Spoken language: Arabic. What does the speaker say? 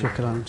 شكرا.